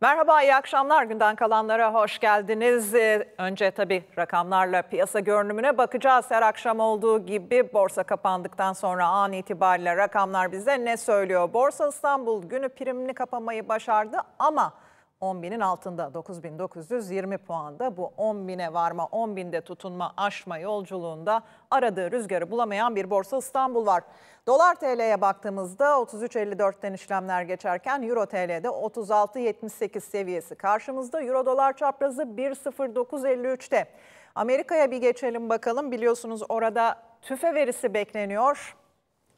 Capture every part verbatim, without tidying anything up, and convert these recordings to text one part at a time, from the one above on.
Merhaba, iyi akşamlar. Günden Kalanlar'a hoş geldiniz. Önce tabii rakamlarla piyasa görünümüne bakacağız. Her akşam olduğu gibi borsa kapandıktan sonra an itibariyle rakamlar bize ne söylüyor? Borsa İstanbul günü primini kapamayı başardı ama on binin altında, dokuz bin dokuz yüz yirmi puanda. Bu on bine varma, on binde tutunma, aşma yolculuğunda aradığı rüzgarı bulamayan bir Borsa İstanbul var. Dolar T L'ye baktığımızda otuz üç elli dörtten işlemler geçerken Euro T L'de otuz altı yetmiş sekiz seviyesi karşımızda. Euro dolar çaprazı bir nokta sıfır dokuz elli üçte. Amerika'ya bir geçelim bakalım. Biliyorsunuz orada tüfe verisi bekleniyor.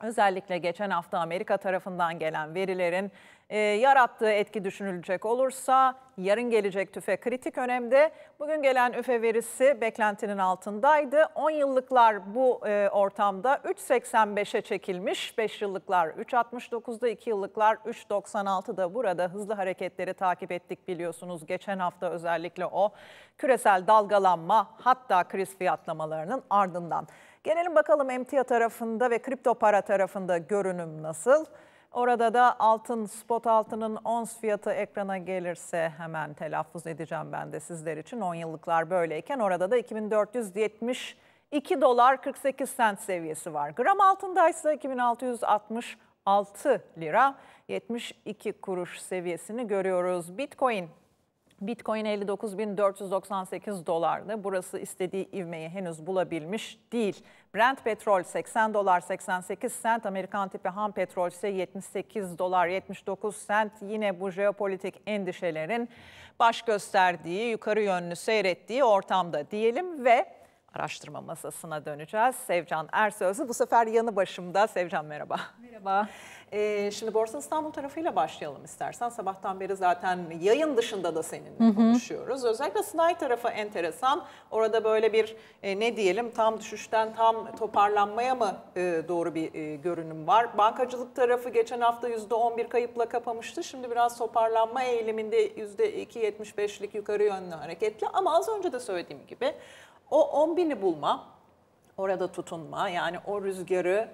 Özellikle geçen hafta Amerika tarafından gelen verilerin e, yarattığı etki düşünülecek olursa yarın gelecek tüfe kritik önemde. Bugün gelen üfe verisi beklentinin altındaydı. on yıllıklar bu e, ortamda üç seksen beşe çekilmiş, beş yıllıklar üç altmış dokuzda, iki yıllıklar üç doksan altıda. Burada hızlı hareketleri takip ettik biliyorsunuz. Geçen hafta özellikle o küresel dalgalanma, hatta kriz fiyatlamalarının ardından. Gelelim bakalım emtia tarafında ve kripto para tarafında görünüm nasıl? Orada da altın, spot altının ons fiyatı ekrana gelirse hemen telaffuz edeceğim ben de sizler için. on yıllıklar böyleyken orada da iki bin dört yüz yetmiş iki dolar kırk sekiz sent seviyesi var. Gram altındaysa iki bin altı yüz altmış altı lira yetmiş iki kuruş seviyesini görüyoruz. Bitcoin. Bitcoin elli dokuz bin dört yüz doksan sekiz dolardı. Burası istediği ivmeyi henüz bulabilmiş değil. Brent petrol seksen dolar seksen sekiz sent. Amerikan tipi ham petrol ise yetmiş sekiz dolar yetmiş dokuz sent. Yine bu jeopolitik endişelerin baş gösterdiği, yukarı yönlü seyrettiği ortamda diyelim ve araştırma masasına döneceğiz. Sevcan Ersoğuz bu sefer yanı başımda. Sevcan merhaba. Merhaba. Ee, şimdi Borsa İstanbul tarafıyla başlayalım istersen. Sabahtan beri zaten yayın dışında da seninle hı hı. konuşuyoruz. Özellikle sanayi tarafı enteresan. Orada böyle bir e, ne diyelim tam düşüşten tam toparlanmaya mı e, doğru bir e, görünüm var. Bankacılık tarafı geçen hafta yüzde on bir kayıpla kapamıştı. Şimdi biraz toparlanma eğiliminde yüzde iki yetmiş beşlik yukarı yönlü hareketli. Ama az önce de söylediğim gibi o on bini bulma, orada tutunma, yani o rüzgarı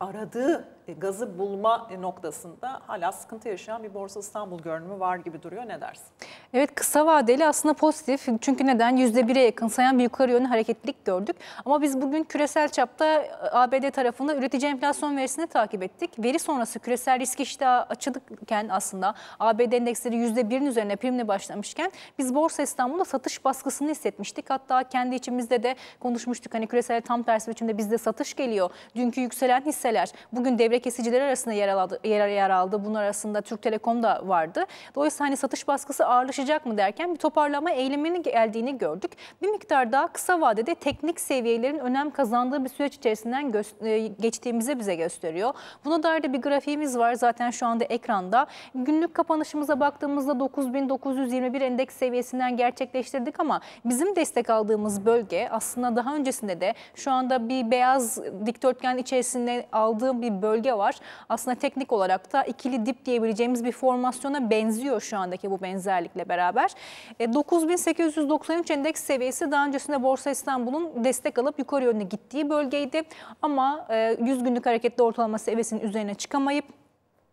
aradığı gazı bulma noktasında hala sıkıntı yaşayan bir Borsa İstanbul görünümü var gibi duruyor. Ne dersin? Evet, kısa vadeli aslında pozitif. Çünkü neden? yüzde bire yakın sayan bir yukarı yönlü hareketlilik gördük. Ama biz bugün küresel çapta A B D tarafında üretici enflasyon verisini takip ettik. Veri sonrası küresel risk iştahı açılırken aslında A B D endeksleri yüzde birin üzerine primle başlamışken biz Borsa İstanbul'da satış baskısını hissetmiştik. Hatta kendi içimizde de konuşmuştuk. Hani küresel tam tersi biçimde bizde satış geliyor. Dünkü yükselen hisseler bugün devre kesiciler arasında yer aldı, yer, yer aldı. Bunun arasında Türk Telekom da vardı. Dolayısıyla hani satış baskısı ağırlaşacak mı derken bir toparlama eğiliminin geldiğini gördük. Bir miktar daha kısa vadede teknik seviyelerin önem kazandığı bir süreç içerisinden geçtiğimizi bize gösteriyor. Buna dair de bir grafiğimiz var zaten şu anda ekranda. Günlük kapanışımıza baktığımızda dokuz bin dokuz yüz yirmi bir endeks seviyesinden gerçekleştirdik ama bizim destek aldığımız bölge aslında daha öncesinde de şu anda bir beyaz dikdörtgen içerisinde aldığım bir bölge var. Aslında teknik olarak da ikili dip diyebileceğimiz bir formasyona benziyor şu andaki bu benzerlikle beraber. dokuz bin sekiz yüz doksan üç endeks seviyesi daha öncesinde Borsa İstanbul'un destek alıp yukarı yönlü gittiği bölgeydi. Ama yüz günlük hareketli ortalama seviyesinin üzerine çıkamayıp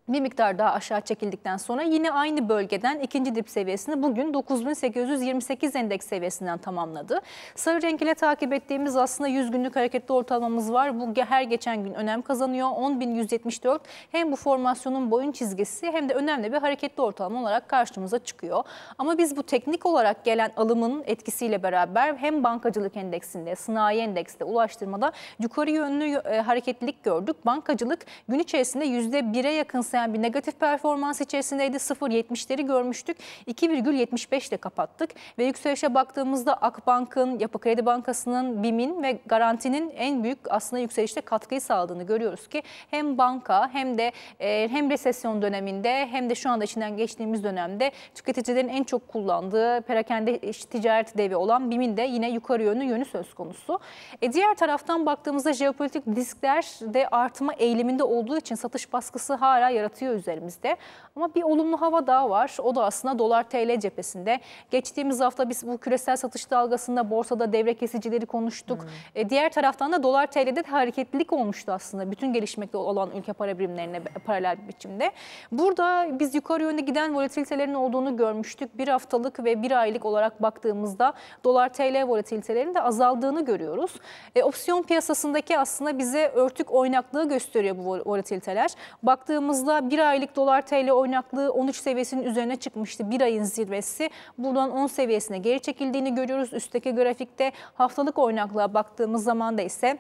bir miktar daha aşağı çekildikten sonra yine aynı bölgeden ikinci dip seviyesini bugün dokuz bin sekiz yüz yirmi sekiz endeks seviyesinden tamamladı. Sarı renk ile takip ettiğimiz aslında yüz günlük hareketli ortalamamız var. Bu her geçen gün önem kazanıyor. on bin yüz yetmiş dört hem bu formasyonun boyun çizgisi hem de önemli bir hareketli ortalama olarak karşımıza çıkıyor. Ama biz bu teknik olarak gelen alımın etkisiyle beraber hem bankacılık endeksinde, sanayi endeksinde, ulaştırmada yukarı yönlü hareketlilik gördük. Bankacılık gün içerisinde yüzde bire yakın yani bir negatif performans içerisindeydi. sıfır yetmişleri görmüştük. iki virgül yetmiş beş ile kapattık. Ve yükselişe baktığımızda Akbank'ın, Yapı Kredi Bankası'nın, BİM'in ve Garanti'nin en büyük aslında yükselişte katkıyı sağladığını görüyoruz ki hem banka hem de e, hem resesyon döneminde hem de şu anda içinden geçtiğimiz dönemde tüketicilerin en çok kullandığı perakende ticaret devi olan BİM'in de yine yukarı yönlü yönü söz konusu. E, diğer taraftan baktığımızda jeopolitik riskler de artma eğiliminde olduğu için satış baskısı hala yaratılıyor. yaratıyor üzerimizde. Ama bir olumlu hava daha var. O da aslında dolar T L cephesinde. Geçtiğimiz hafta biz bu küresel satış dalgasında borsada devre kesicileri konuştuk. Hmm. E, diğer taraftan da dolar T L'de hareketlilik olmuştu aslında. Bütün gelişmekte olan ülke para birimlerine paralel bir biçimde. Burada biz yukarı yönde giden volatilitelerin olduğunu görmüştük. Bir haftalık ve bir aylık olarak baktığımızda dolar T L volatilitelerinin de azaldığını görüyoruz. E, opsiyon piyasasındaki aslında bize örtük oynaklığı gösteriyor bu volatiliteler. Baktığımızda bir aylık dolar T L oynaklığı on üç seviyesinin üzerine çıkmıştı. Bir ayın zirvesi. Buradan on seviyesine geri çekildiğini görüyoruz. Üstteki grafikte haftalık oynaklığa baktığımız zaman da ise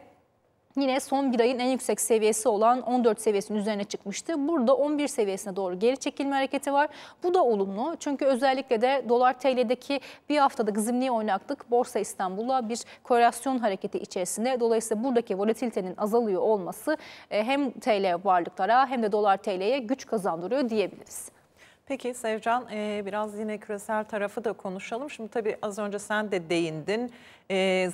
yine son bir ayın en yüksek seviyesi olan on dört seviyesinin üzerine çıkmıştı. Burada on bir seviyesine doğru geri çekilme hareketi var. Bu da olumlu. Çünkü özellikle de dolar T L'deki bir haftada zımni oynaklık Borsa İstanbul'a bir korelasyon hareketi içerisinde. Dolayısıyla buradaki volatilitenin azalıyor olması hem T L varlıklara hem de dolar T L'ye güç kazandırıyor diyebiliriz. Peki Sevcan, biraz yine küresel tarafı da konuşalım. Şimdi tabii az önce sen de değindin.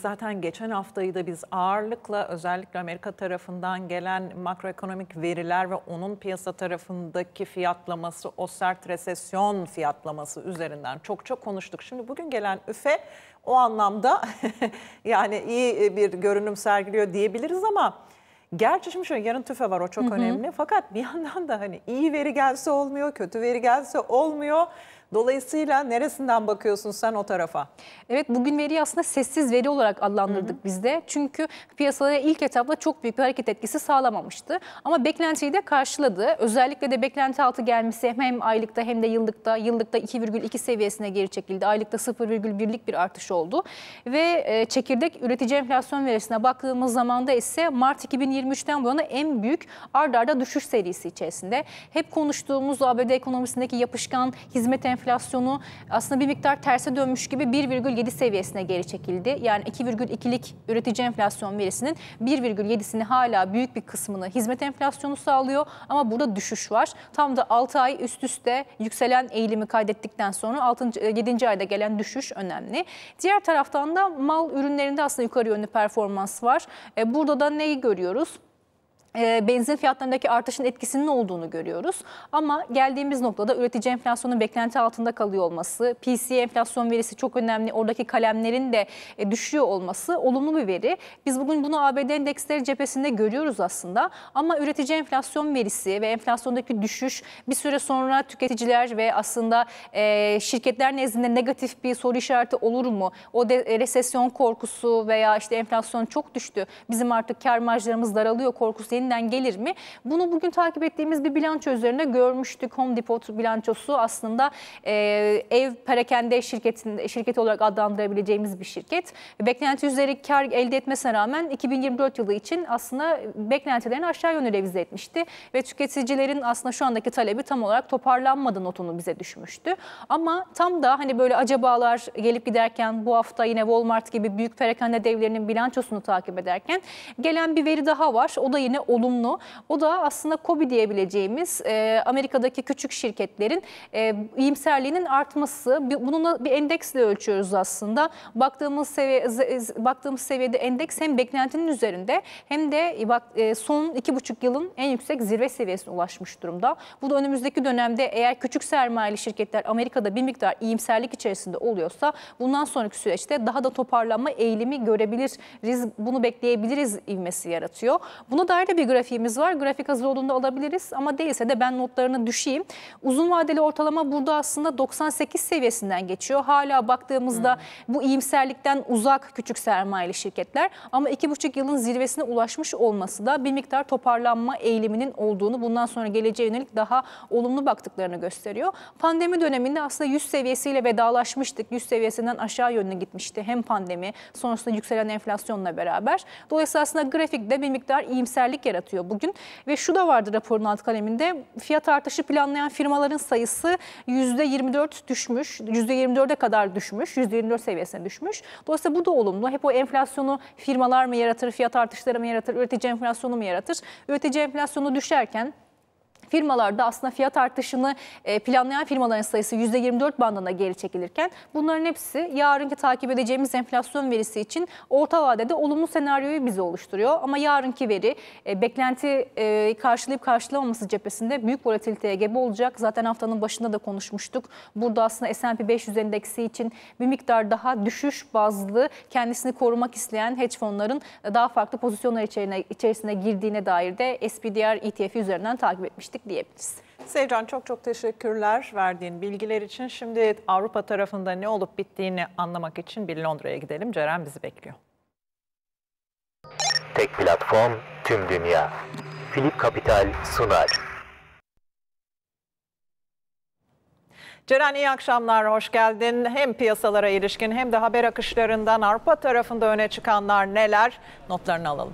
Zaten geçen haftayı da biz ağırlıkla özellikle Amerika tarafından gelen makroekonomik veriler ve onun piyasa tarafındaki fiyatlaması, o sert resesyon fiyatlaması üzerinden çok çok konuştuk. Şimdi bugün gelen üfe o anlamda yani iyi bir görünüm sergiliyor diyebiliriz ama... Gerçi şimdi şöyle, yarın tüfe var, o çok hı hı. önemli. Fakat bir yandan da hani iyi veri gelse olmuyor, kötü veri gelse olmuyor. Dolayısıyla neresinden bakıyorsun sen o tarafa? Evet, bugün veriyi aslında sessiz veri olarak adlandırdık biz de. Çünkü piyasalara ilk etapta çok büyük bir hareket etkisi sağlamamıştı. Ama beklentiyi de karşıladı. Özellikle de beklenti altı gelmesi hem aylıkta hem de yıllıkta. Yıllıkta iki virgül iki seviyesine geri çekildi. Aylıkta sıfır virgül birlik bir artış oldu. Ve çekirdek üretici enflasyon verisine baktığımız zaman da ise Mart iki bin yirmi üç'ten bu yana en büyük ard arda düşüş serisi içerisinde. Hep konuştuğumuz A B D ekonomisindeki yapışkan hizmet enflasyonu enflasyonu aslında bir miktar terse dönmüş gibi bir virgül yedi seviyesine geri çekildi. Yani iki virgül ikilik üretici enflasyon verisinin bir virgül yedi'sini hala büyük bir kısmını hizmet enflasyonu sağlıyor ama burada düşüş var. Tam da altı ay üst üste yükselen eğilimi kaydettikten sonra yedinci ayda gelen düşüş önemli. Diğer taraftan da mal ürünlerinde aslında yukarı yönlü performans var. Burada da neyi görüyoruz? Benzin fiyatlarındaki artışın etkisinin olduğunu görüyoruz. Ama geldiğimiz noktada üretici enflasyonun beklenti altında kalıyor olması, P C E enflasyon verisi çok önemli, oradaki kalemlerin de düşüyor olması olumlu bir veri. Biz bugün bunu A B D endeksleri cephesinde görüyoruz aslında. Ama üretici enflasyon verisi ve enflasyondaki düşüş bir süre sonra tüketiciler ve aslında şirketler nezdinde negatif bir soru işareti olur mu? O de resesyon korkusu veya işte enflasyon çok düştü, bizim artık kar marjlarımız daralıyor korkusu yeniden gelir mi? Bunu bugün takip ettiğimiz bir bilanço üzerine görmüştük. Home Depot bilançosu aslında e, ev perakende şirketinde, şirket olarak adlandırabileceğimiz bir şirket. Beklenti üzeri kar elde etmesine rağmen iki bin yirmi dört yılı için aslında beklentilerini aşağı yönlü revize etmişti ve tüketicilerin aslında şu andaki talebi tam olarak toparlanmadı notunu bize düşmüştü. Ama tam da hani böyle acabalar gelip giderken bu hafta yine Walmart gibi büyük perakende devlerinin bilançosunu takip ederken gelen bir veri daha var. O da yine olumlu. O da aslında KOBİ diyebileceğimiz e, Amerika'daki küçük şirketlerin e, iyimserliğinin artması. Bununla bir endeksle ölçüyoruz aslında. Baktığımız, seviye, baktığımız seviyede endeks hem beklentinin üzerinde hem de e, son iki buçuk yılın en yüksek zirve seviyesine ulaşmış durumda. Bu da önümüzdeki dönemde eğer küçük sermayeli şirketler Amerika'da bir miktar iyimserlik içerisinde oluyorsa bundan sonraki süreçte daha da toparlanma eğilimi görebiliriz. Bunu bekleyebiliriz ivmesi yaratıyor. Buna dair bir grafiğimiz var. Grafik hazır olduğunda alabiliriz ama değilse de ben notlarını düşeyim. Uzun vadeli ortalama burada aslında doksan sekiz seviyesinden geçiyor. Hala baktığımızda hmm. bu iyimserlikten uzak küçük sermayeli şirketler ama iki buçuk yılın zirvesine ulaşmış olması da bir miktar toparlanma eğiliminin olduğunu, bundan sonra geleceğe yönelik daha olumlu baktıklarını gösteriyor. Pandemi döneminde aslında yüz seviyesiyle vedalaşmıştık. yüz seviyesinden aşağı yönüne gitmişti hem pandemi sonrasında yükselen enflasyonla beraber. Dolayısıyla aslında grafikte bir miktar iyimserlik yaratıyor bugün. Ve şu da vardı raporun alt kaleminde. Fiyat artışı planlayan firmaların sayısı yüzde yirmi dört düşmüş. yüzde yirmi dört'e kadar düşmüş. yüzde yirmi dört seviyesine düşmüş. Dolayısıyla bu da olumlu. Hep o enflasyonu firmalar mı yaratır, fiyat artışları mı yaratır, üretici enflasyonu mu yaratır? Üretici enflasyonu düşerken firmalarda aslında fiyat artışını planlayan firmaların sayısı yüzde yirmi dört bandına geri çekilirken bunların hepsi yarınki takip edeceğimiz enflasyon verisi için orta vadede olumlu senaryoyu bize oluşturuyor. Ama yarınki veri beklenti karşılayıp karşılamaması cephesinde büyük volatiliteye gebe olacak. Zaten haftanın başında da konuşmuştuk. Burada aslında S and P beş yüz endeksi için bir miktar daha düşüş bazlı kendisini korumak isteyen hedge fonların daha farklı pozisyonlar içerisine girdiğine dair de S P D R E T F'i üzerinden takip etmiştik diyebiliriz. Sevcan, çok çok teşekkürler verdiğin bilgiler için. Şimdi Avrupa tarafında ne olup bittiğini anlamak için bir Londra'ya gidelim. Ceren bizi bekliyor. Tek platform, tüm dünya. Philip Capital sunar. Ceren, iyi akşamlar, hoş geldin. Hem piyasalara ilişkin hem de haber akışlarından Avrupa tarafında öne çıkanlar neler? Notlarını alalım.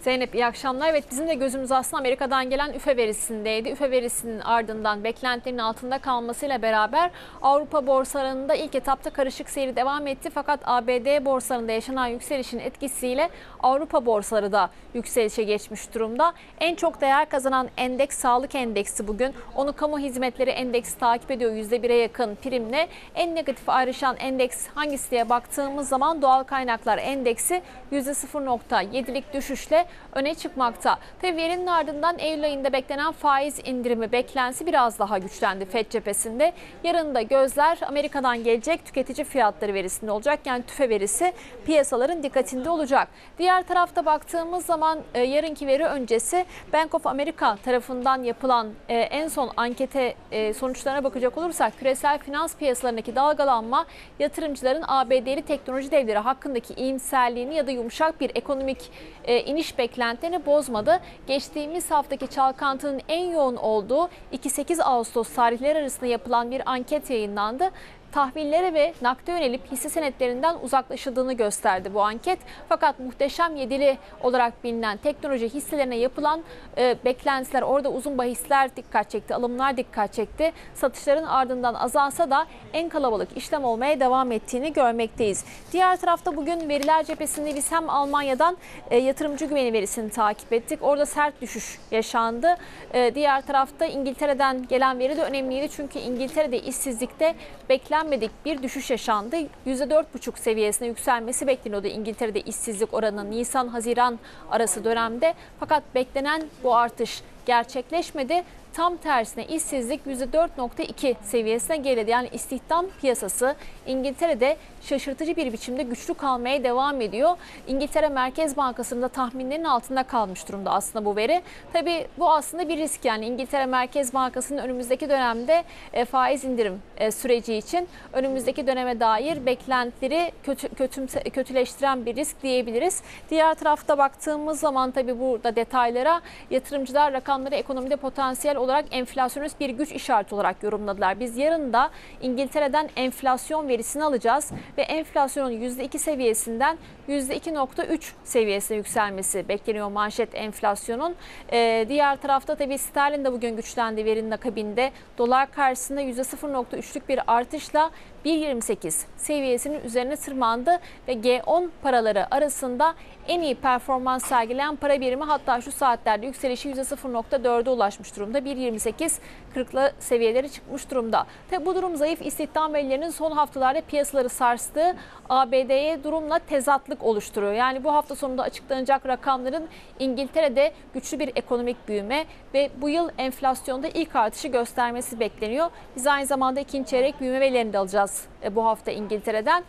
Zeynep, iyi akşamlar. Evet, bizim de gözümüz aslında Amerika'dan gelen ÜFE verisindeydi. ÜFE verisinin ardından beklentilerin altında kalmasıyla beraber Avrupa borsalarında ilk etapta karışık seyri devam etti. Fakat A B D borsalarında yaşanan yükselişin etkisiyle Avrupa borsaları da yükselişe geçmiş durumda. En çok değer kazanan endeks sağlık endeksi bugün. Onu kamu hizmetleri endeksi takip ediyor yüzde bire yakın primle. En negatif ayrışan endeks hangisi diye baktığımız zaman doğal kaynaklar endeksi yüzde sıfır nokta yedilik düşüşle öne çıkmakta. Tabii verinin ardından Eylül ayında beklenen faiz indirimi beklentisi biraz daha güçlendi F E D cephesinde. Yarın da gözler Amerika'dan gelecek tüketici fiyatları verisinde olacak. Yani TÜFE verisi piyasaların dikkatinde olacak. Diğer tarafta baktığımız zaman e, yarınki veri öncesi Bank of America tarafından yapılan e, en son ankete e, sonuçlarına bakacak olursak küresel finans piyasalarındaki dalgalanma yatırımcıların A B D'li teknoloji devleri hakkındaki iyimserliğini ya da yumuşak bir ekonomik e, iniş beklentilerini bozmadı. Geçtiğimiz haftaki çalkantının en yoğun olduğu iki sekiz Ağustos tarihleri arasında yapılan bir anket yayınlandı. Tahvillere ve nakde yönelip hisse senetlerinden uzaklaşıldığını gösterdi bu anket. Fakat muhteşem yedili olarak bilinen teknoloji hisselerine yapılan e, beklentiler, orada uzun bahisler dikkat çekti, alımlar dikkat çekti. Satışların ardından azalsa da en kalabalık işlem olmaya devam ettiğini görmekteyiz. Diğer tarafta bugün veriler cephesinde biz hem Almanya'dan e, yatırımcı güveni verisini takip ettik. Orada sert düşüş yaşandı. E, diğer tarafta İngiltere'den gelen veri de önemliydi. Çünkü İngiltere'de işsizlikte beklenen bir düşüş yaşandı. yüzde dört buçuk seviyesine yükselmesi bekleniyordu İngiltere'de işsizlik oranı Nisan-Haziran arası dönemde. Fakat beklenen bu artış gerçekleşmedi. Tam tersine işsizlik yüzde dört nokta iki seviyesine geriledi. Yani istihdam piyasası İngiltere'de şaşırtıcı bir biçimde güçlü kalmaya devam ediyor. İngiltere Merkez Bankası'nın da tahminlerin altında kalmış durumda aslında bu veri. Tabii bu aslında bir risk, yani İngiltere Merkez Bankası'nın önümüzdeki dönemde faiz indirim süreci için önümüzdeki döneme dair beklentileri kötü, kötümse, kötüleştiren bir risk diyebiliriz. Diğer tarafta baktığımız zaman tabii burada detaylara yatırımcılar rakamları ekonomide potansiyel olarak enflasyonist bir güç işareti olarak yorumladılar. Biz yarın da İngiltere'den enflasyon verisini alacağız ve enflasyonun yüzde iki seviyesinden yüzde iki nokta üç seviyesine yükselmesi bekleniyor manşet enflasyonun. Ee, diğer tarafta tabii sterlin de bugün güçlendi verinin akabinde. Dolar karşısında yüzde sıfır nokta üçlük bir artışla bir yirmi sekiz seviyesinin üzerine tırmandı ve G on paraları arasında en iyi performans sergileyen para birimi, hatta şu saatlerde yükselişi yüzde sıfır nokta dörde ulaşmış durumda. bir yirmi sekiz kırklı seviyeleri çıkmış durumda. Tabi bu durum zayıf istihdam verilerinin son haftalarda piyasaları sarstığı A B D'ye durumla tezatlık oluşturuyor. Yani bu hafta sonunda açıklanacak rakamların İngiltere'de güçlü bir ekonomik büyüme ve bu yıl enflasyonda ilk artışı göstermesi bekleniyor. Biz aynı zamanda ikinci çeyrek büyüme verilerini de alacağız bu hafta İngiltere'den.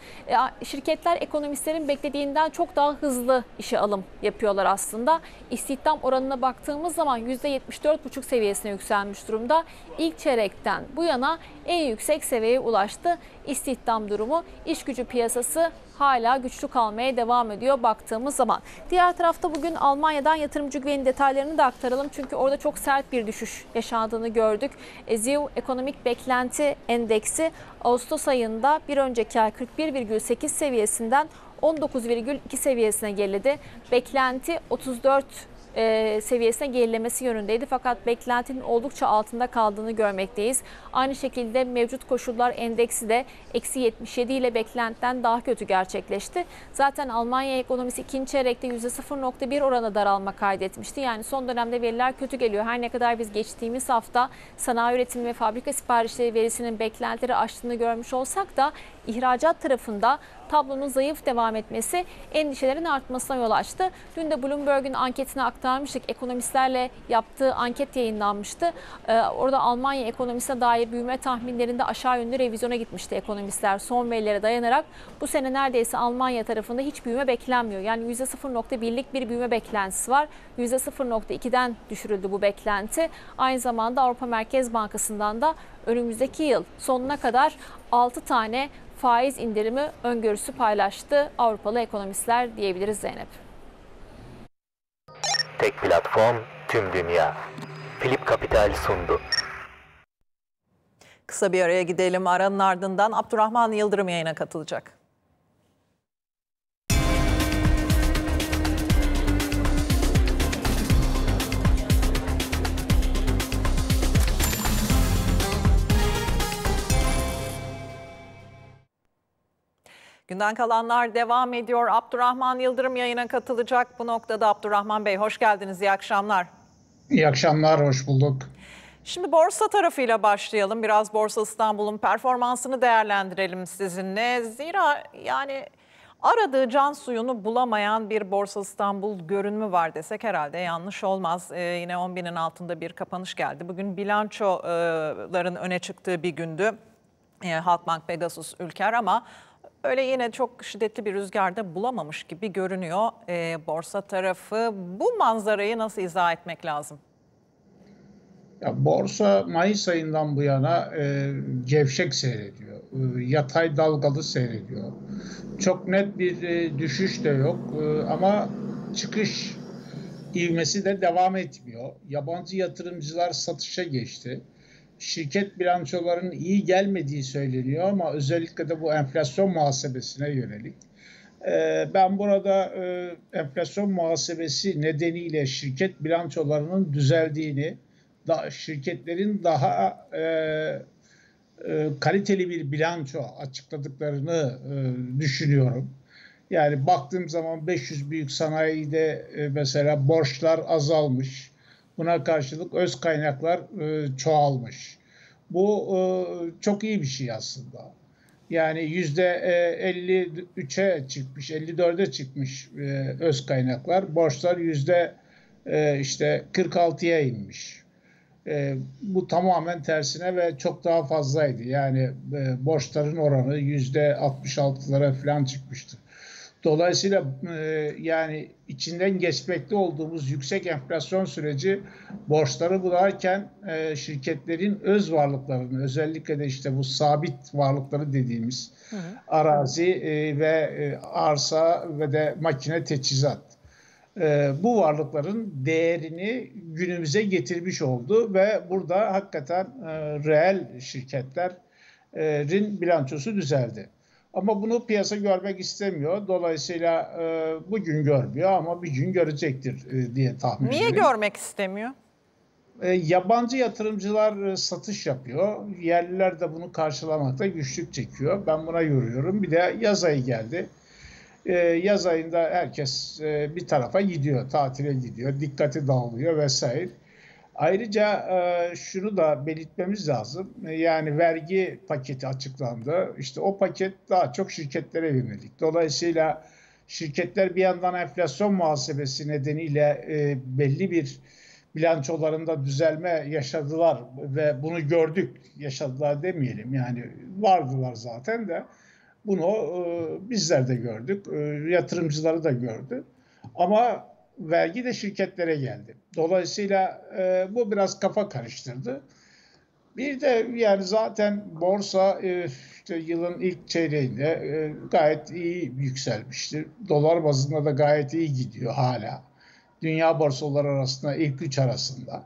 Şirketler ekonomistlerin beklediğinden çok daha hızlı işe alım yapıyorlar aslında. İstihdam oranına baktığımız zaman yüzde yetmiş dört buçuk seviyesine yükselmiş durumda. İlk çeyrekten bu yana en yüksek seviyeye ulaştı istihdam durumu. İş gücü piyasası hala güçlü kalmaya devam ediyor baktığımız zaman. Diğer tarafta bugün Almanya'dan yatırımcı güveni detaylarını da aktaralım. Çünkü orada çok sert bir düşüş yaşandığını gördük. Z E W ekonomik beklenti endeksi Ağustos ayında bir önceki ay kırk bir virgül sekiz seviyesinden on dokuz virgül iki seviyesine geriledi. Beklenti 34 e, seviyesine gerilemesi yönündeydi. Fakat beklentinin oldukça altında kaldığını görmekteyiz. Aynı şekilde mevcut koşullar endeksi de eksi yetmiş yedi ile beklentiden daha kötü gerçekleşti. Zaten Almanya ekonomisi ikinci çeyrekte yüzde sıfır nokta bir oranı daralma kaydetmişti. Yani son dönemde veriler kötü geliyor. Her ne kadar biz geçtiğimiz hafta sanayi üretimi ve fabrika siparişleri verisinin beklentileri aştığını görmüş olsak da ihracat tarafında tablonun zayıf devam etmesi endişelerin artmasına yol açtı. Dün de Bloomberg'un anketini aktarmıştık. Ekonomistlerle yaptığı anket yayınlanmıştı. Ee, orada Almanya ekonomisine dair büyüme tahminlerinde aşağı yönlü revizyona gitmişti ekonomistler. Son verilere dayanarak bu sene neredeyse Almanya tarafında hiç büyüme beklenmiyor. Yani yüzde sıfır nokta birlik bir büyüme beklentisi var. yüzde sıfır nokta ikiden düşürüldü bu beklenti. Aynı zamanda Avrupa Merkez Bankası'ndan da önümüzdeki yıl sonuna kadar altı tane faiz indirimi öngörüsü paylaştı Avrupalı ekonomistler diyebiliriz Zeynep. Tek platform tüm dünya. Philip Capital sundu. Kısa bir araya gidelim. Aranın ardından Abdurrahman Yıldırım yayına katılacak. Günden kalanlar devam ediyor. Abdurrahman Yıldırım yayına katılacak. Bu noktada Abdurrahman Bey hoş geldiniz. İyi akşamlar. İyi akşamlar, hoş bulduk. Şimdi borsa tarafıyla başlayalım. Biraz Borsa İstanbul'un performansını değerlendirelim sizinle. Zira yani aradığı can suyunu bulamayan bir Borsa İstanbul görünümü var desek herhalde yanlış olmaz. Ee, yine on binin altında bir kapanış geldi. Bugün bilançoların öne çıktığı bir gündü. Ee, Halkbank, Pegasus, Ülker ama öyle yine çok şiddetli bir rüzgarda bulamamış gibi görünüyor e, borsa tarafı. Bu manzarayı nasıl izah etmek lazım? Ya, borsa Mayıs ayından bu yana e, gevşek seyrediyor. E, yatay dalgalı seyrediyor. Çok net bir e, düşüş de yok e, ama çıkış ivmesi de devam etmiyor. Yabancı yatırımcılar satışa geçti. Şirket bilançolarının iyi gelmediği söyleniyor ama özellikle de bu enflasyon muhasebesine yönelik. Ben burada enflasyon muhasebesi nedeniyle şirket bilançolarının düzeldiğini, şirketlerin daha kaliteli bir bilanço açıkladıklarını düşünüyorum. Yani baktığım zaman beş yüz büyük sanayide mesela borçlar azalmış. Buna karşılık öz kaynaklar e, çoğalmış. Bu e, çok iyi bir şey aslında. Yani yüzde elli üçe çıkmış, elli dörde çıkmış e, öz kaynaklar. Borçlar yüzde e, işte kırk altıya inmiş. E, bu tamamen tersine ve çok daha fazlaydı. Yani e, borçların oranı yüzde altmış altılara falan çıkmıştı. Dolayısıyla yani içinden geçmekte olduğumuz yüksek enflasyon süreci borçları bularken şirketlerin öz varlıklarını, özellikle de işte bu sabit varlıkları dediğimiz hı hı. arazi ve arsa ve de makine teçhizat, bu varlıkların değerini günümüze getirmiş oldu ve burada hakikaten reel şirketlerin bilançosu düzeldi. Ama bunu piyasa görmek istemiyor. Dolayısıyla e, bugün görmüyor ama bir gün görecektir e, diye tahmin ediyorum. Niye görmek istemiyor? E, yabancı yatırımcılar e, satış yapıyor. Yerliler de bunu karşılamakta güçlük çekiyor. Ben buna yoruyorum. Bir de yaz ayı geldi. E, yaz ayında herkes e, bir tarafa gidiyor, tatile gidiyor, dikkati dağılıyor vesaire. Ayrıca şunu da belirtmemiz lazım. Yani vergi paketi açıklandı. İşte o paket daha çok şirketlere yönelik. Dolayısıyla şirketler bir yandan enflasyon muhasebesi nedeniyle belli bir bilançolarında düzelme yaşadılar ve bunu gördük. Yaşadılar demeyelim, yani vardılar zaten de bunu bizler de gördük. Yatırımcıları da gördü. Ama vergi de şirketlere geldi. Dolayısıyla e, bu biraz kafa karıştırdı. Bir de yani zaten borsa e, işte yılın ilk çeyreğinde e, gayet iyi yükselmişti. Dolar bazında da gayet iyi gidiyor hala. Dünya borsaları arasında ilk üç arasında.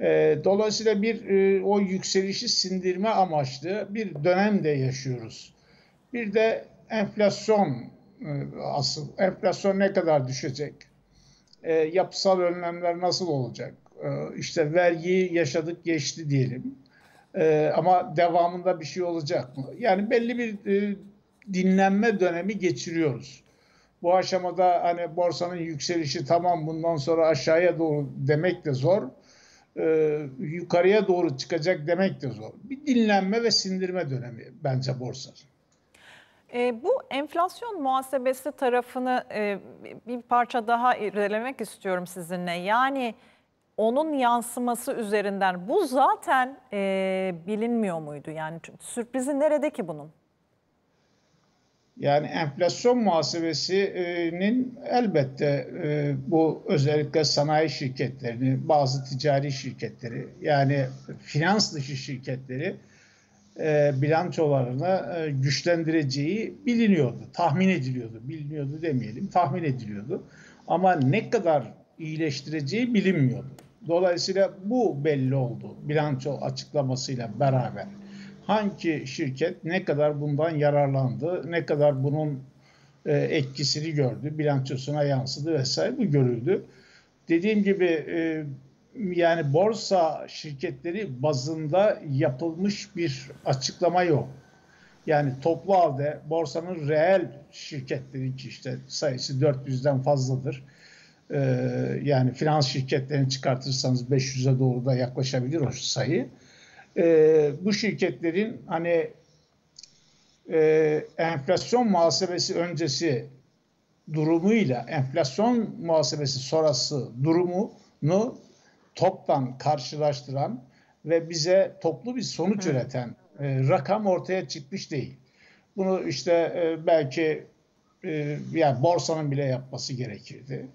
E, dolayısıyla bir e, o yükselişi sindirme amaçlı bir dönemde yaşıyoruz. Bir de enflasyon e, asıl enflasyon ne kadar düşecek? e, yapısal önlemler nasıl olacak? E, işte vergiyi yaşadık geçti diyelim. E, ama devamında bir şey olacak mı? Yani belli bir e, dinlenme dönemi geçiriyoruz. Bu aşamada hani borsanın yükselişi tamam bundan sonra aşağıya doğru demek de zor. E, yukarıya doğru çıkacak demek de zor. Bir dinlenme ve sindirme dönemi bence borsa. E, bu enflasyon muhasebesi tarafını e, bir parça daha irdelemek istiyorum sizinle. Yani onun yansıması üzerinden bu zaten e, bilinmiyor muydu? Yani sürprizi nerede ki bunun? Yani enflasyon muhasebesinin elbette e, bu özellikle sanayi şirketlerini, bazı ticari şirketleri yani finans dışı şirketleri e, bilançolarını e, güçlendireceği biliniyordu, tahmin ediliyordu. Biliniyordu demeyelim, tahmin ediliyordu. Ama ne kadar iyileştireceği bilinmiyordu. Dolayısıyla bu belli oldu bilanço açıklamasıyla beraber. Hangi şirket ne kadar bundan yararlandı, ne kadar bunun etkisini gördü, bilançosuna yansıdı vesaire bu görüldü. Dediğim gibi yani borsa şirketleri bazında yapılmış bir açıklama yok. Yani toplu halde borsanın reel şirketleri ki işte sayısı dört yüzden fazladır. Yani finans şirketlerini çıkartırsanız beş yüze doğru da yaklaşabilir o sayı. Ee, bu şirketlerin hani e, enflasyon muhasebesi öncesi durumuyla enflasyon muhasebesi sonrası durumunu toptan karşılaştıran ve bize toplu bir sonuç Hı. üreten e, rakam ortaya çıkmış değil. Bunu işte e, belki e, yani borsanın bile yapması gerekirdi.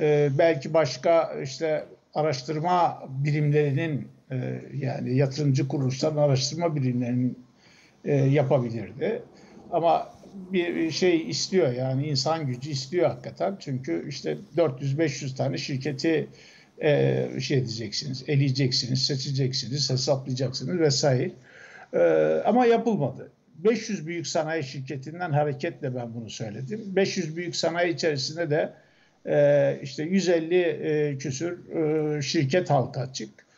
E, belki başka işte araştırma birimlerinin yani yatırımcı kuruluşların araştırma birimlerinin yapabilirdi. Ama bir şey istiyor yani insan gücü istiyor hakikaten. Çünkü işte dört yüz beş yüz tane şirketi şey edeceksiniz, eleyeceksiniz, seçeceksiniz, hesaplayacaksınız vesaire. Ama yapılmadı. beş yüz büyük sanayi şirketinden hareketle ben bunu söyledim. beş yüz büyük sanayi içerisinde de işte yüz elli küsür şirket halka açık.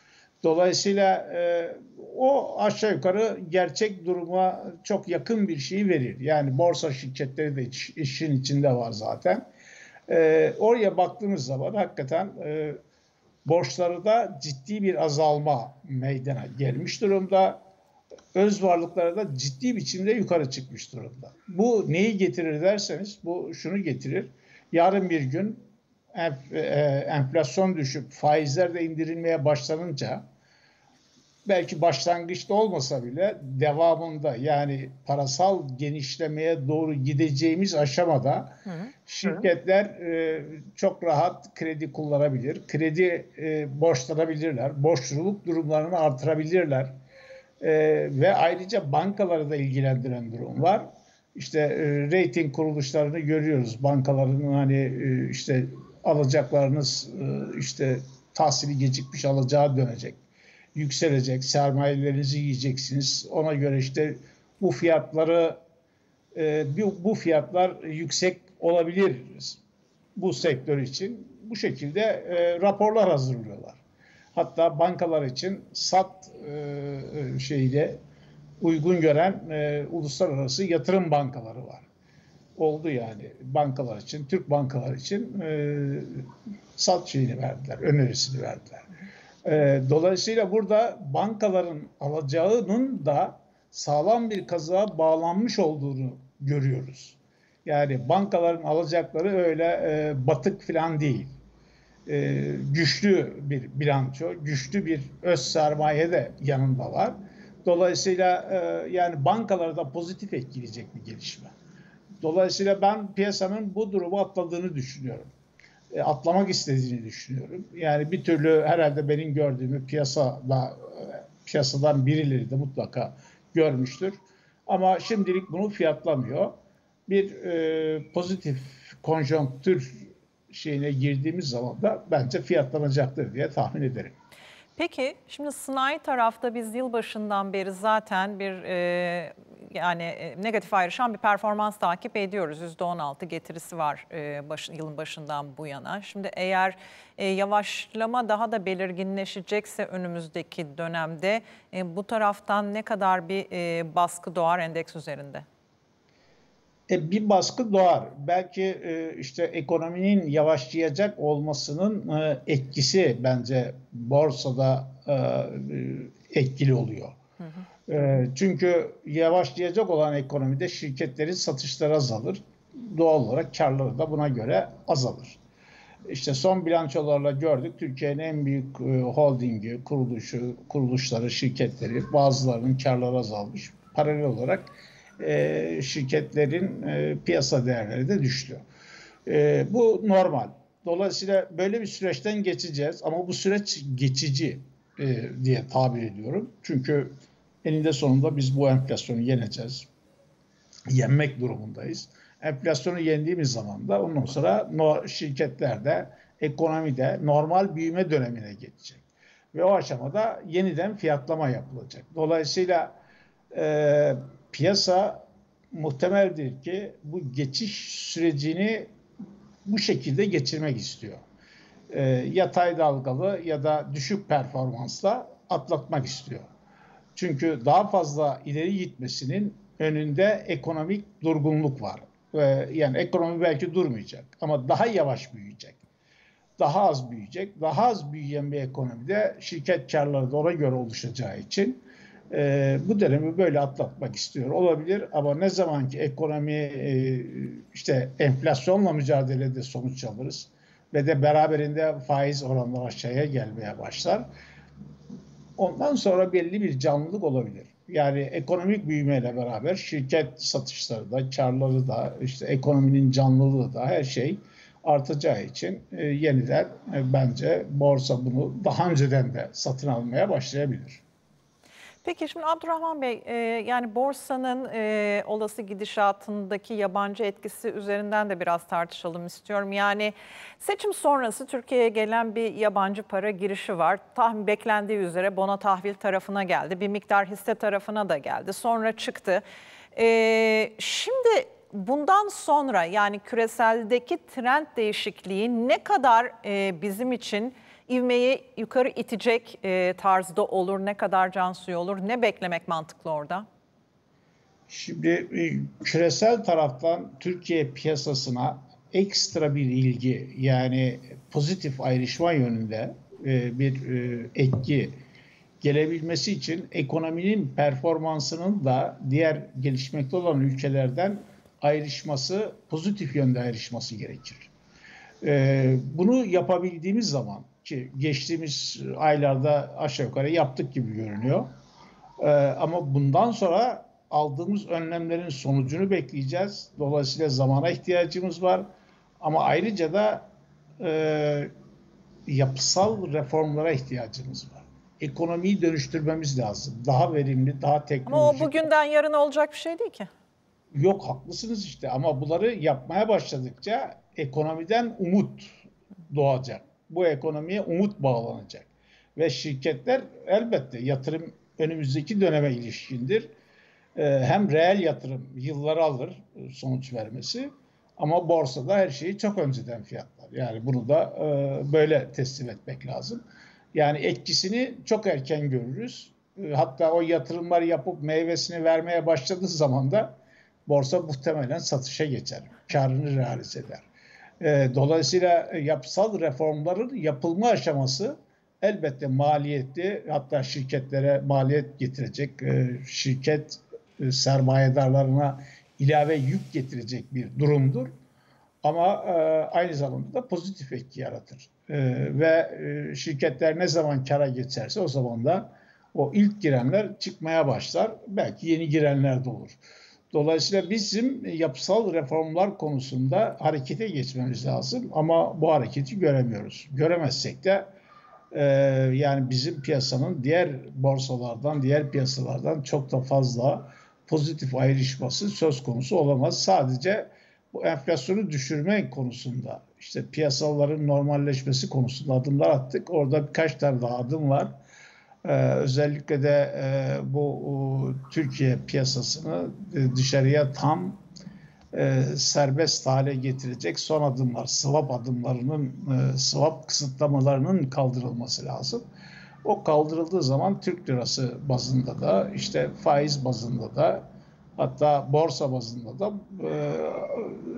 Dolayısıyla e, o aşağı yukarı gerçek duruma çok yakın bir şeyi verir. Yani borsa şirketleri de iş, işin içinde var zaten. E, oraya baktığımız zaman hakikaten e, borçlarda ciddi bir azalma meydana gelmiş durumda. Öz varlıkları da ciddi biçimde yukarı çıkmış durumda. Bu neyi getirir derseniz bu şunu getirir. Yarın bir gün enf- e, enflasyon düşüp faizler de indirilmeye başlanınca belki başlangıçta olmasa bile devamında yani parasal genişlemeye doğru gideceğimiz aşamada hı, şirketler e, çok rahat kredi kullanabilir. Kredi e, borçlanabilirler. Borçluluk durumlarını artırabilirler. E, ve ayrıca bankaları da ilgilendiren durum var. İşte e, rating kuruluşlarını görüyoruz. Bankaların hani e, işte alacaklarınız e, işte tahsili gecikmiş alacağı dönecek. Yükselecek, sermayelerinizi yiyeceksiniz. Ona göre işte bu fiyatları, bu fiyatlar yüksek olabilir bu sektör için. Bu şekilde raporlar hazırlıyorlar. Hatta bankalar için sat şeyle uygun gören uluslararası yatırım bankaları var. Oldu yani bankalar için, Türk bankalar için sat şeyini verdiler, önerisini verdiler. Dolayısıyla burada bankaların alacağının da sağlam bir kazığa bağlanmış olduğunu görüyoruz. Yani bankaların alacakları öyle batık falan değil. Güçlü bir bilanço, güçlü bir öz sermaye de yanındalar. Dolayısıyla yani bankalara da pozitif etkileyecek bir gelişme. Dolayısıyla ben piyasanın bu durumu atladığını düşünüyorum. Atlamak istediğini düşünüyorum. Yani bir türlü herhalde benim gördüğümü piyasada, piyasadan birileri de mutlaka görmüştür. Ama şimdilik bunu fiyatlamıyor. Bir e, pozitif konjonktür şeyine girdiğimiz zaman da bence fiyatlanacaktır diye tahmin ederim. Peki şimdi sanayi tarafta biz yılbaşından beri zaten bir e, yani negatif ayrışan bir performans takip ediyoruz. yüzde on altı getirisi var yılın başından bu yana. Şimdi eğer yavaşlama daha da belirginleşecekse önümüzdeki dönemde bu taraftan ne kadar bir baskı doğar endeks üzerinde? Bir baskı doğar. Belki işte ekonominin yavaşlayacak olmasının etkisi bence borsada etkili oluyor. Hı hı. Çünkü yavaşlayacak olan ekonomide şirketlerin satışları azalır. Doğal olarak karları da buna göre azalır. İşte son bilançolarla gördük. Türkiye'nin en büyük holdingi, kuruluşu, kuruluşları, şirketleri, bazılarının karları azalmış. Paralel olarak E, şirketlerin e, piyasa değerleri de düştü. E, bu normal. Dolayısıyla böyle bir süreçten geçeceğiz ama bu süreç geçici e, diye tabir ediyorum. Çünkü eninde sonunda biz bu enflasyonu yeneceğiz. Yenmek durumundayız. Enflasyonu yendiğimiz zaman da ondan sonra no, şirketlerde, ekonomide normal büyüme dönemine geçecek. Ve o aşamada yeniden fiyatlama yapılacak. Dolayısıyla eee piyasa muhtemeldir ki bu geçiş sürecini bu şekilde geçirmek istiyor. E, yatay dalgalı ya da düşük performansla atlatmak istiyor. Çünkü daha fazla ileri gitmesinin önünde ekonomik durgunluk var. E, yani ekonomi belki durmayacak ama daha yavaş büyüyecek. Daha az büyüyecek. Daha az büyüyen bir ekonomide şirket karları da ona göre oluşacağı için Ee, bu dönemi böyle atlatmak istiyor olabilir ama ne zaman ki ekonomi e, işte enflasyonla mücadelede sonuç alırız ve de beraberinde faiz oranları aşağıya gelmeye başlar, ondan sonra belli bir canlılık olabilir. Yani ekonomik büyümeyle beraber şirket satışları da, karları da, işte ekonominin canlılığı da, her şey artacağı için e, yeniden e, bence borsa bunu daha önceden de satın almaya başlayabilir. Peki şimdi Abdurrahman Bey, e, yani borsanın e, olası gidişatındaki yabancı etkisi üzerinden de biraz tartışalım istiyorum. Yani seçim sonrası Türkiye'ye gelen bir yabancı para girişi var. Tahmin beklendiği üzere bono tahvil tarafına geldi. Bir miktar hisse tarafına da geldi. Sonra çıktı. E, şimdi bundan sonra yani küreseldeki trend değişikliği ne kadar e, bizim için ivmeyi yukarı itecek e, tarzda olur, ne kadar can suyu olur, ne beklemek mantıklı orada? Şimdi e, küresel taraftan Türkiye piyasasına ekstra bir ilgi, yani pozitif ayrışma yönünde e, bir e, etki gelebilmesi için ekonominin performansının da diğer gelişmekte olan ülkelerden ayrışması, pozitif yönde ayrışması gerekir. E, bunu yapabildiğimiz zaman ki geçtiğimiz aylarda aşağı yukarı yaptık gibi görünüyor. Ee, ama bundan sonra aldığımız önlemlerin sonucunu bekleyeceğiz. Dolayısıyla zamana ihtiyacımız var. Ama ayrıca da e, yapısal reformlara ihtiyacımız var. Ekonomiyi dönüştürmemiz lazım. Daha verimli, daha teknolojik. Ama o bugünden yarın olacak bir şey değil ki. Yok, haklısınız işte. Ama bunları yapmaya başladıkça ekonomiden umut doğacak. Bu ekonomiye umut bağlanacak. Ve şirketler elbette yatırım önümüzdeki döneme ilişkindir. Hem reel yatırım yılları alır sonuç vermesi ama borsada her şeyi çok önceden fiyatlar. Yani bunu da böyle teslim etmek lazım. Yani etkisini çok erken görürüz. Hatta o yatırımları yapıp meyvesini vermeye başladığı zaman da borsa muhtemelen satışa geçer. Karını realize eder. Dolayısıyla yapısal reformların yapılma aşaması elbette maliyetli, hatta şirketlere maliyet getirecek, şirket sermayedarlarına ilave yük getirecek bir durumdur. Ama aynı zamanda da pozitif etki yaratır. Ve şirketler ne zaman kâra geçerse o zaman da o ilk girenler çıkmaya başlar. Belki yeni girenler de olur. Dolayısıyla bizim yapısal reformlar konusunda harekete geçmemiz lazım ama bu hareketi göremiyoruz. Göremezsek de e, yani bizim piyasanın diğer borsalardan, diğer piyasalardan çok da fazla pozitif ayrışması söz konusu olamaz. Sadece bu enflasyonu düşürme konusunda, işte piyasaların normalleşmesi konusunda adımlar attık. Orada birkaç tane daha adım var. Ee, özellikle de e, bu Türkiye piyasasını dışarıya tam e, serbest hale getirecek son adımlar, swap adımlarının, e, swap kısıtlamalarının kaldırılması lazım. O kaldırıldığı zaman Türk lirası bazında da, işte faiz bazında da, hatta borsa bazında da e,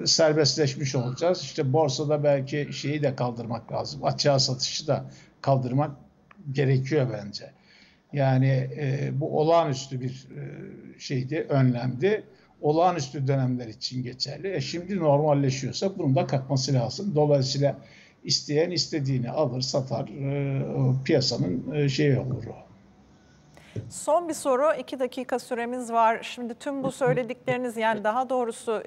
serbestleşmiş olacağız. İşte borsada belki şeyi de kaldırmak lazım, açığa satışı da kaldırmak gerekiyor bence. Yani e, bu olağanüstü bir e, şeydi, önlemdi. Olağanüstü dönemler için geçerli. E şimdi normalleşiyorsa bunun da kalkması lazım. Dolayısıyla isteyen istediğini alır, satar, e, piyasanın e, şeyi olur. Son bir soru, iki dakika süremiz var. Şimdi tüm bu söyledikleriniz, yani daha doğrusu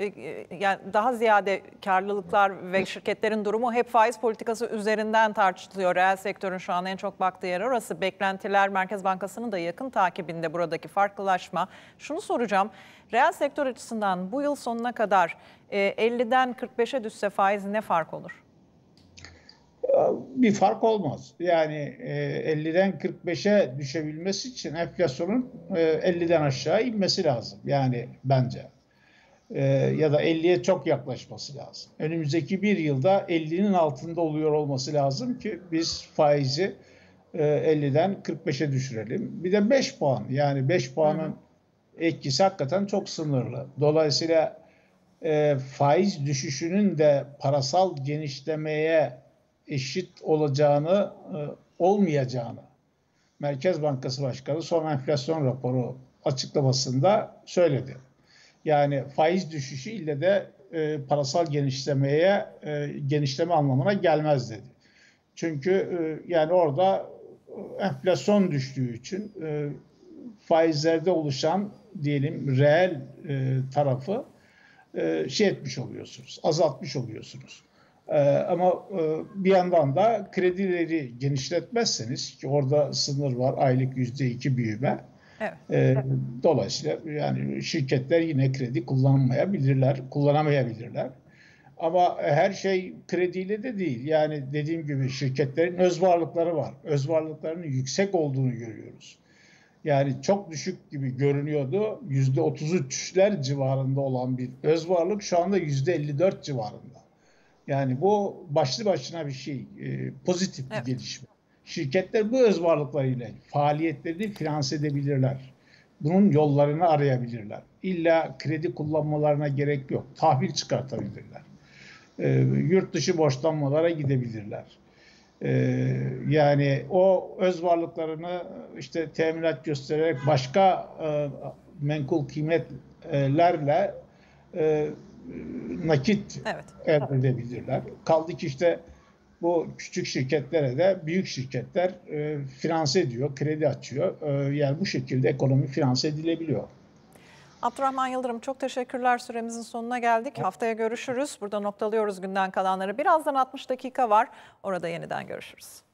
yani daha ziyade karlılıklar ve şirketlerin durumu hep faiz politikası üzerinden tartışılıyor. Reel sektörün şu an en çok baktığı yer orası. Beklentiler Merkez Bankası'nın da yakın takibinde buradaki farklılaşma. Şunu soracağım, reel sektör açısından bu yıl sonuna kadar elliden kırk beşe düşse faiz ne fark olur? Bir fark olmaz. Yani elliden kırk beşe düşebilmesi için enflasyonun elliden aşağı inmesi lazım. Yani bence. Ya da elliye çok yaklaşması lazım. Önümüzdeki bir yılda ellinin altında oluyor olması lazım ki biz faizi elliden kırk beşe düşürelim. Bir de beş puan. Yani beş puanın etkisi hakikaten çok sınırlı. Dolayısıyla faiz düşüşünün de parasal genişlemeye eşit olacağını, olmayacağını Merkez Bankası Başkanı son enflasyon raporu açıklamasında söyledi. Yani faiz düşüşü ile de parasal genişlemeye, genişleme anlamına gelmez dedi. Çünkü yani orada enflasyon düştüğü için faizlerde oluşan diyelim reel tarafı şey etmiş oluyorsunuz, azaltmış oluyorsunuz. Ee, ama e, bir yandan da kredileri genişletmezseniz, ki orada sınır var, aylık yüzde iki büyüme. Evet, ee, evet. Dolayısıyla yani şirketler yine kredi kullanmayabilirler, kullanamayabilirler. Ama her şey krediyle de değil. Yani dediğim gibi şirketlerin öz varlıkları var. Öz varlıklarının yüksek olduğunu görüyoruz. Yani çok düşük gibi görünüyordu. Yüzde otuz üçler civarında olan bir öz varlık şu anda yüzde elli dört civarında. Yani bu başlı başına bir şey, e, pozitif bir evet. gelişme. Şirketler bu öz varlıklarıyla faaliyetlerini finanse edebilirler. Bunun yollarını arayabilirler. İlla kredi kullanmalarına gerek yok. Tahvil çıkartabilirler. E, yurt dışı borçlanmalara gidebilirler. E, yani o öz varlıklarını işte teminat göstererek başka e, menkul kıymetlerle e, nakit evet. elde edebilirler. Kaldı ki işte bu küçük şirketlere de büyük şirketler e, finanse ediyor, kredi açıyor. E, yani bu şekilde ekonomi finanse edilebiliyor. Abdurrahman Yıldırım, çok teşekkürler. Süremizin sonuna geldik. Evet. Haftaya görüşürüz. Burada noktalıyoruz günden kalanları. Birazdan altmış dakika var. Orada yeniden görüşürüz.